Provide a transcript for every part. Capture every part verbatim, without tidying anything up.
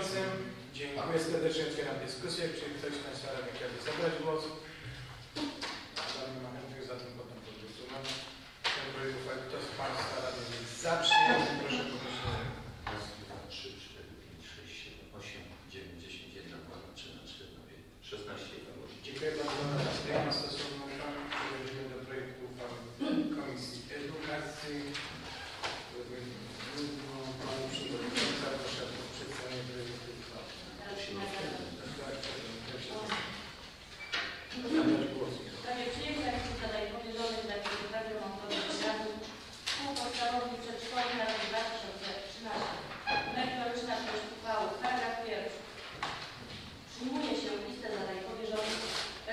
przewodniczącym. Dziękuję serdecznie, otwieram dyskusję. Czy ktoś na sali chciałby zabrać głos? Kto z Państwa radnych jest za przyjęciem, proszę podnieść rękę. trzy, cztery, pięć, sześć, siedem, osiem, dziewięć, dziesięć, jedenaście, dwanaście, trzynaście, szesnaście. Dziękuję bardzo. Następna stosowna uchwała. Przechodzimy do projektu uchwały Komisji Edukacji. Panu Przewodnicząca, proszę o przedstawienie projektu uchwały. W sprawie przyjęcia zadań powierzonych dla Sekretarzy Rządowych Rady Szkół Podstawowych Przedszkoli na rok dwa tysiące trzynaście. Merytoryczna treść uchwały. Paragraf pierwszy. Przyjmuje się listę zadań powierzonych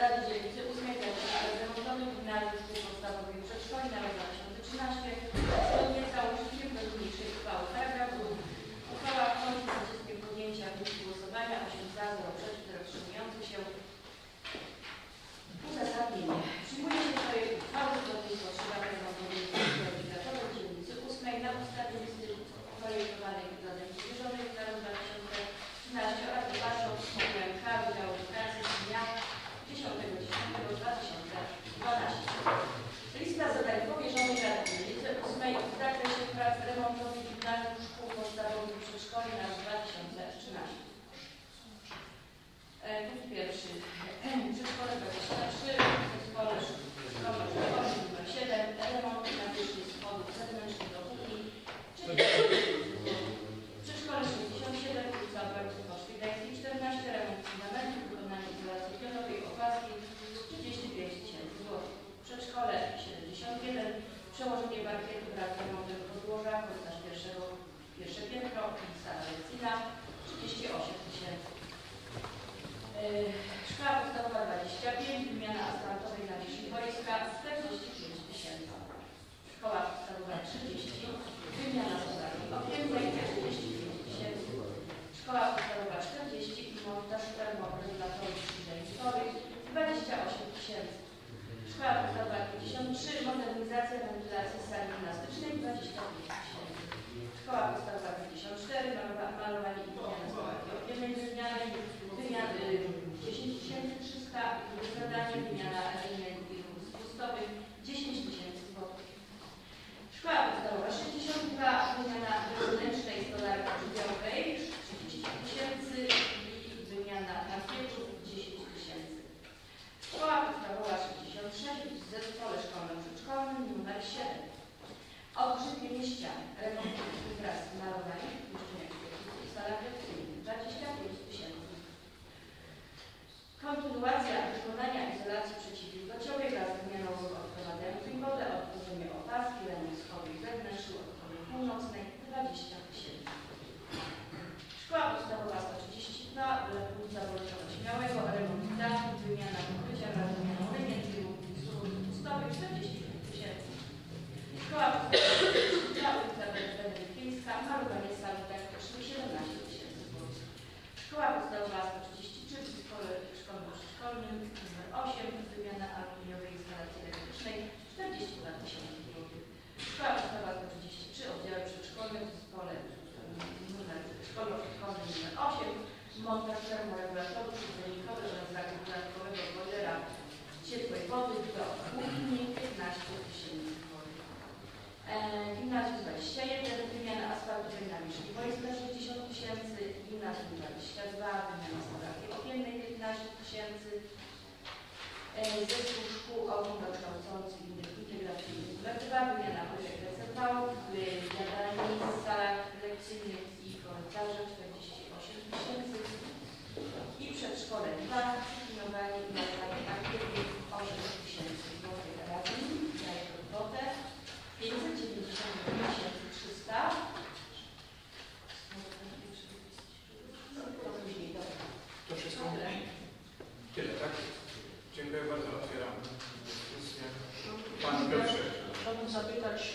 Rady Dzielnicy ósmej Rządowych Gimnazjów Szkół Podstawowych Przedszkoli na rok dwa tysiące trzynaście zgodnie z założeniem do niniejszej uchwały. Paragraf drugi. Uchwała kończy z naciskiem podjęcia w dniu głosowania osiem za, zero przeciw, zero wstrzymujących się. Uzasadnienie. Przyjmuje się projekt uchwały zgodnie z rozszerzanym rozporządzeniem obligatory dzielnicy ósmej na podstawie listy uprojektowanej zadań powierzonych na rok dwa tysiące trzynaście oraz wybaczy o U M K Wydziału Edukacji z dnia dziesiątego dziesiątego dwa tysiące dwunastego. Lista zadań powierzonych Rady Dzielnicy ósmej w zakresie prac remontowych gimnazjów szkół podstawowych i przedszkoli na rok dwa tysiące trzynaście. Punkt pierwszy. Przedszkole dwadzieścia trzy, przedszkole numer siedem, remont na wierzchni schodów zewnętrznych do kuchni, czyli przedszkole sześćdziesiąt siedem, ulica Województwa Szwajcarskiego czternaście, remont fundamentów, wykonanie izolacji pionowej, opaski trzydzieści pięć tysięcy złotych. Przedszkole siedemdziesiąt jeden, przełożenie parkietu wraz z remontem podłoża, korytarz pierwszego, pierwsze piętro, sala lekcyjna trzydzieści osiem tysięcy. Szkoła podstawowa dwadzieścia pięć, wymiana asfaltowej na wierzchni boiska czterdzieści pięć tysięcy. Szkoła podstawowa trzydzieści, wymiana sadzawki okiennej czterdzieści pięć tysięcy. Szkoła podstawowa czterdzieści i montaż termoregulatorów środowiskowych dwadzieścia osiem tysięcy. Szkoła podstawowa pięćdziesiąt trzy, modernizacja wentylacji sali gimnastycznej dwadzieścia pięć tysięcy. Szkoła podstawowa pięćdziesiąt cztery, malowanie i wymiana sadzawki okiennej drewnianej dziesięć tysięcy trzysta, zadanie wymiana elementów i rurów spustowych dziesięć tysięcy złotych. Szkoła podstawowa sześćdziesiąt dwa, wymiana wewnętrznej stolarki przydziałkowej trzydzieści tysięcy i wymiana parkietów dziesięć tysięcy. Szkoła podstawowa sześćdziesiąt sześć w zespole szkolno-przedszkolnym numer siedem. Odgrzebienie ścian, remont wraz z malowaniem, i sala dwadzieścia pięć tysięcy. Kontynuacja wykonania izolacji przeciwwilgociowej wraz z wymianą odprowadzających wodę, odchodzenie opaski, remont schodów zewnętrznych od strony północnej dwadzieścia tysięcy. Szkoła podstawowa sto trzydzieści dwa, ulica Wojciecha Śmiałego, remont dachu, wymiana pokrycia wraz z wymianą wymiennych i surów pustowych czterdzieści tysięcy. Szkoła podstawowa sto trzydzieści dwa, ulica Wojciecha malowanie sali taktycznych siedemnaście tysięcy złotych. Szkoła podstawowa sto trzydzieści trzy, w szkole szkolnym numer osiem, wymiana aluminiowej instalacji elektrycznej czterdzieści dwa tysiące złotych. Szkoła podstawowa sto trzydzieści trzy, oddziały przedszkolne w zespole szkolno-przedszkolnym numer osiem, montaż termoregulatorów przydzielnikowych oraz zakup dodatkowego boilera ciepłej wody do kuchni piętnaście tysięcy złotych. Gimnazjum dwadzieścia jeden, wymiana asfaltowej na wierzchni boiska sześćdziesiąt tysięcy, gimnazjum dwadzieścia dwa, wymiana sadzawki okiennej piętnaście tysięcy, zespół szkół ogólnokształcących integracyjnych numer dwa, wymiana pojrzek rezerwałów, jadalni, salach lekcyjnych i korytarzy czterdzieści osiem tysięcy i przedszkole dwa, przypilnowanie i badanie ankietów osiem tysięcy złotych razem za jego kwotę pięćset dziewięćdziesiąt tysięcy trzysta. To wszystko? Tyle, tak? Dziękuję bardzo. Otwieram dyskusję. Pan Piotrze. Chciałbym zapytać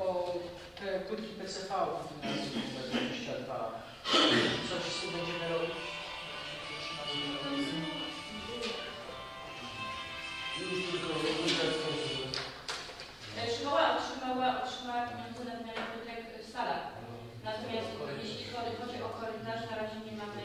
o te płytki P C V w gimnazjum dwadzieścia dwa. Co wszyscy będziemy robić? Już tylko szkoła otrzymała, otrzymała pieniądze na wymianę płytek w salach. Natomiast jeśli chodzi o korytarz, na razie nie mamy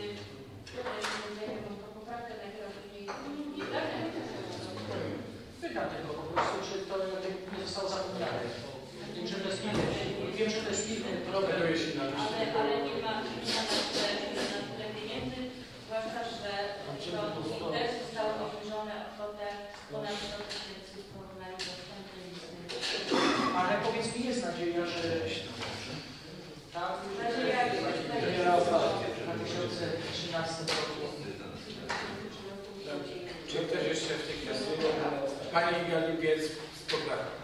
Pani Jadwiga z programu.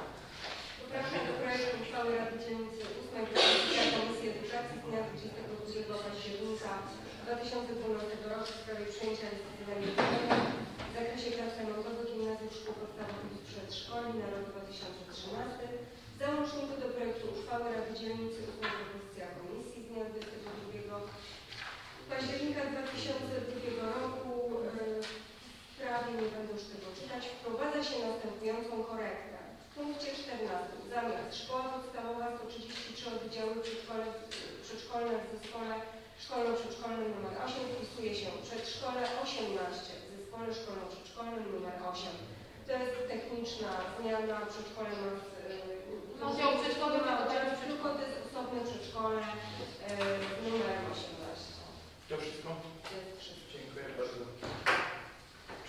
Poprawka do projektu uchwały Rady Dzielnicy ósmej Komisji Edukacji z dnia dwudziestego drugiego października dwa tysiące dwunastego roku w sprawie przyjęcia decyzji zamiennej w zakresie klas remontowych gimnazjów szkół podstawowych i przedszkoli na rok dwa tysiące trzynasty. W załączniku do projektu uchwały Rady Dzielnicy ósmej Propozycja Komisji z dnia dwudziestego drugiego października dwa tysiące drugiego roku w sprawie, nie będę już tego czytać, wprowadza się następującą korektę. W punkcie czternastym zamiast szkoła podstawowa sto trzydzieści trzy oddziały przedszkolne w zespole szkolno-przedszkolnym nr osiem wpisuje się przedszkole osiemnaście w zespole szkolno-przedszkolnym nr osiem. To jest techniczna zmiana, przedszkole ma oddział przedszkolny ma oddział, tylko to jest osobne przedszkole y, numer osiemnaście. To wszystko? To jest wszystko. Dziękuję bardzo.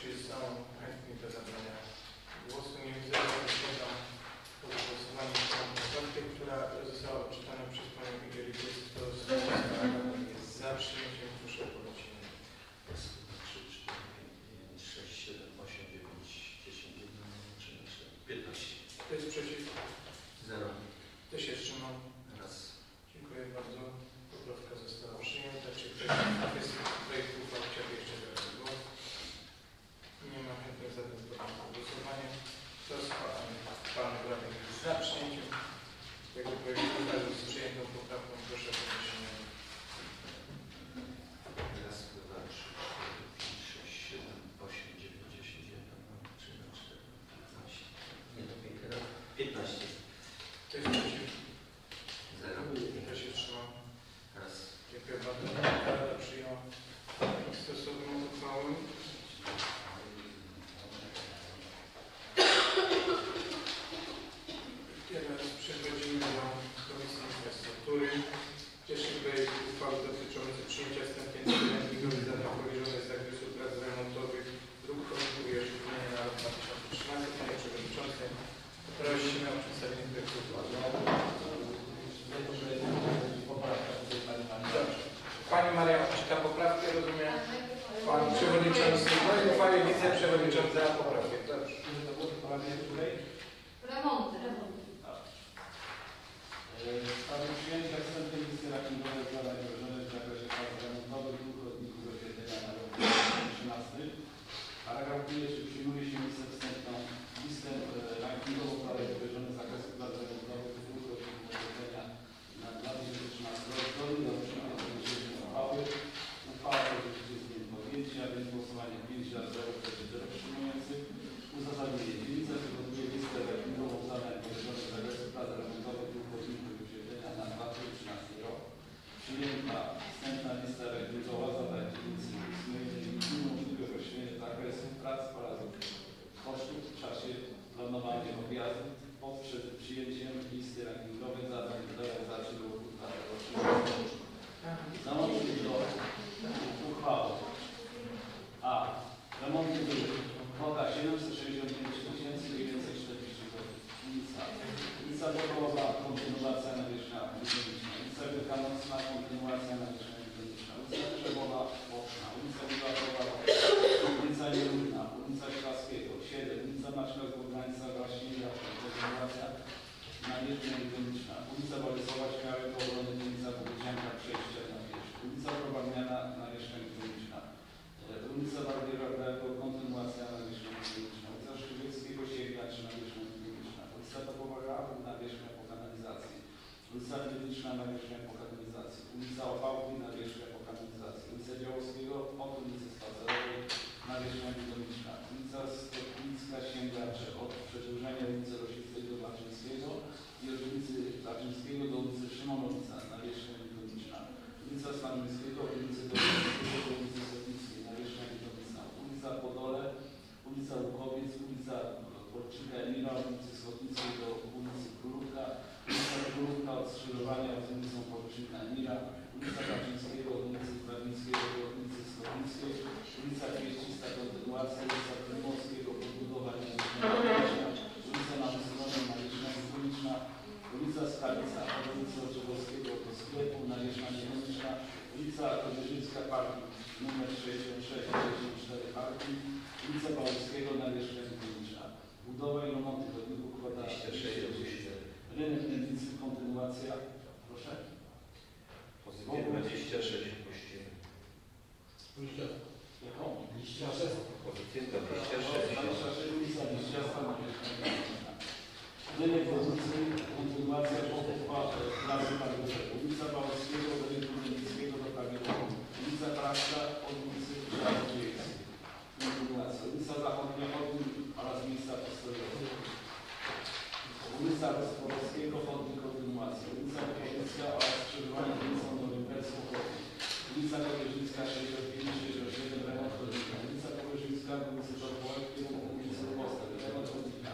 Czy są chętni do zabrania głosu? Nie widzę, że po głosowaniu poprawki, która została odczytana przez panią Miguelikę. To jest za przyjęciem. Proszę o odcinę. trzy, cztery, pięć, sześć, siedem, osiem, dziewięć, dziesięć, jedenaście, piętnaście. Kto jest przeciw? zero. Kto się wstrzymał? raz. Dziękuję bardzo. Poprawka została przyjęta. Czy ktoś w kwestii projektu uchwały chciałby jeszcze zabrać głos? Nie ma chętnych za to głosowanie. Kto z panów radnych jest za przyjęciem tego projektu uchwały z przyjętą poprawką? Proszę o podniesienie. raz, dwa, trzy, cztery, pięć, sześć, siedem, osiem, dziewięć, dziesięć, jedenaście, dwanaście, nie do piętnaście. To jest przeciw? zero. Kto się wstrzymał? raz. Dziękuję bardzo. Rada przyjął stosowną uchwałę. Teraz przechodzimy do Komisji Infrastruktury. Pierwszy projekt uchwały dotyczący przyjęcia wstępnej realizacji zadań powierzonych z zakresu prac remontowych dróg kolejowych na rok dwa tysiące trzynasty. Panie Przewodniczący, prosimy o przedstawienie projektu uchwały. Pani Maria odczyta poprawkę, rozumiem? Pan Przewodniczący, uchwale Wiceprzewodnicząca poprawkę. Dobrze. Remonty. W sprawie przyjęcia wstępnej listy rakingowej zadań wyrażonych w zakresie prac remontowych dróg chodników do oświetlenia na rok dwa tysiące trzynasty. Paragraf pierwszy. Przyjmuje się listę wstępną listę rankingową zadań wyrażonych z zakresu prac remontowych dróg chodników do oświetlenia na dwa tysiące trzynasty rok. Zgodnie do przyjęcia dzisiejszej uchwały. Uchwała oczywiście jest nie do podjęcia, więc głosowanie pięć do zera przeciw zero przyjmujących. Uzasadnienie. Dzielnica przygotuje listę rankingową zadań wyrażonych z zakresu prac remontowych dróg chodników do oświetlenia na dwa tysiące trzynasty rok. Przyjęta wstępna lista rakingowa zadań dzielnicy ósmej nie umożliwia określenie zakresu prac oraz kosztów w czasie planowania objazdu poprzez przyjęciem listy rankingowej zadań do realizacji do roku dwa tysiące trzynastego. Załącznik do uchwały. A. Remonty dróg. Kwota siedemset sześćdziesiąt pięć tysięcy dziewięćset czterdzieści złotych. Ulica. Ulica Bokowa, kontynuacja nawierzchnia ekonomiczna. Ulica Wielka Nocna, kontynuacja nawierzchnia ekonomiczna. Ulica Krzewowa, Boczna. Ulica Wielatowa, ulica Jeluna, ulica Ślaskiego, siedem. Ulica Maćka Zbognańca, Waśniewia, kontynuacja nawierzchnia ekonomiczna. Ulica Bolesława, Śmiałek, Obrony, ulica Pogodzianka, przejście na wierzch. Ulica Prowadniana, nawierzchnia ekonomiczna. Ulica Barbiera Brego, kontynuacja nawierzchnia ekonomiczna. Ulica Szczywieckiego, Siewia, czy nawierzchnia ekonomiczna. Ulica Topowaga, nawierzchnia po kanalizacji. Ulica Kliniczna, nawierzchnia po kanalizacji. Ulica Opałki, nawierzchnia po kanalizacji. Ulica Działowskiego, od ulicy Spacerowej, nawierzchnia ekonomiczna. Ulica Stopnicka, sięgacze od przedłużenia ulicy Rosickiej do Laczyńskiego i od ulicy Laczyńskiego do ulicy Szymonowica, nawierzchnia ekonomiczna. Ulica Stanowiskiego, od ulicy Dolnickiego do ulicy Sopnickiej, nawierzchnia ekonomiczna. Ulica Podole, ulica Łukowiec, ulica Borczyka Emila, od ulicy Słotnickiej do ulicy Królówka, ulica Królówka od skrzyżowania z ulicą Borczyka Emila, ulica Kaczyńskiego od ulicy Prawnickiego do ulicy Słotnickiej, ulica Pieścista kontynuacja, ulica Prymowskiego podbudowa Niemieśnia, ulica Nawystrona Nawierzchnia Ekonomiczna, ulica Skalica od ulicy Oczewowskiego do sklepu Nawierzchnia Ekonomiczna, ulica Kodzierzycka Parki nr sześćdziesiąt sześć, sześćdziesiąt cztery Parki, ulica Bałowskiego Nawierzchnia Ekonomiczna. budowę i remonty chodników kwadratowych. Rynek Gliwicy, kontynuacja. Proszę. Pozycje dwadzieścia sześć opuścimy. Liścia. Jaką? Liścia szesna. Pozycje dwadzieścia sześć. Rynek Wozucy, kontynuacja podpłaty placu Targowej, ulica Bałowskiego do rynku Mielnickiego do Kamierowa, ulica Praska od ulicy Żarnowiejskiej, kontynuacja, ulica Zachodnia Chodnik oraz miejsca postojowego, ulica Wysporowskiego Chodnik, kontynuacja, ulica Wyporowska oraz skrzyżowanie ulicą Nowymperską Chodnik, ulica Kowierzyńska sześćdziesiąt pięć sześćdziesiąt siedem, remont Chodnika, ulica Kowierzyńska do ulicy Żarnowiejskiej w kierunku ulicy Posta, remont Chodnika,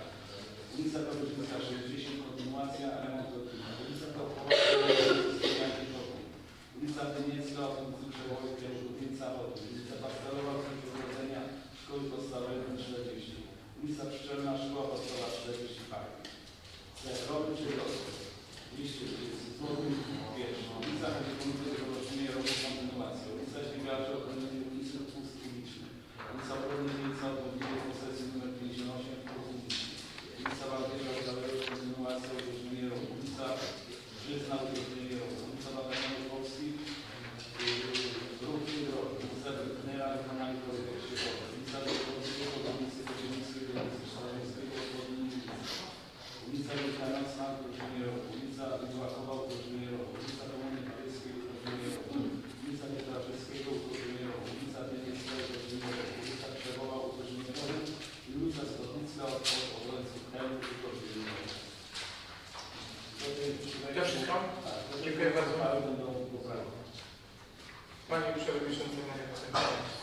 ulica Kowierzyńska sześćdziesiąt, kontynuacja, remont Chodnika, ulica Kowierzyńska, ulica Dyniecka, ulicy Przełoju, Kierunkowica, ulica Pasterowa, Centrum Urodzenia, Szkoły Podstawowej czterdzieści, ulica Pszczelna, Szkoła Podstawowa czterdzieści, Parki, Centrowy czy Rosy, Liście, ulicy Złotym, Pierwszy, ulica Chodników, Rogoczynie, Rogu, kontynuacja, ulica Śmiegarzy, Obrony ulicy Pust Ulicznych, ulica Obrony Wielca, Odwodników, posesji nr pięćdziesiąt osiem, Pust Ulicznych, ulica Waldierza, Zawierów, kontynuacja, Urodzenie Rogu, ulica Brzyzna, Urodzenie Rogu, ulica Batanów Polskich, Ruch i Drogi, ulica Brytnera, Wykonali Kolejek Szybowy, ulica Brytnowskiego, ulicy Kociemnickiego, ulicy Szalewskiego, Podnicy, ulica Brytnaracna, Urodzenie Rogu, ulica Wyłakowa, Urodzenie Rogu, ulica Komuny Paryskiej, Urodzenie Rogu, ulica Pietraszewskiego, Urodzenie Rogu, ulica Pieniecka, Urodzenie Rogu, ulica Krzewowa, Urodzenie Rogu i ulica Stopnicka, od obrońców kraju, Urodzenie Rogu. To wszystko? Dziękuję bardzo. Panie Przewodniczący, Panie Przewodniczący.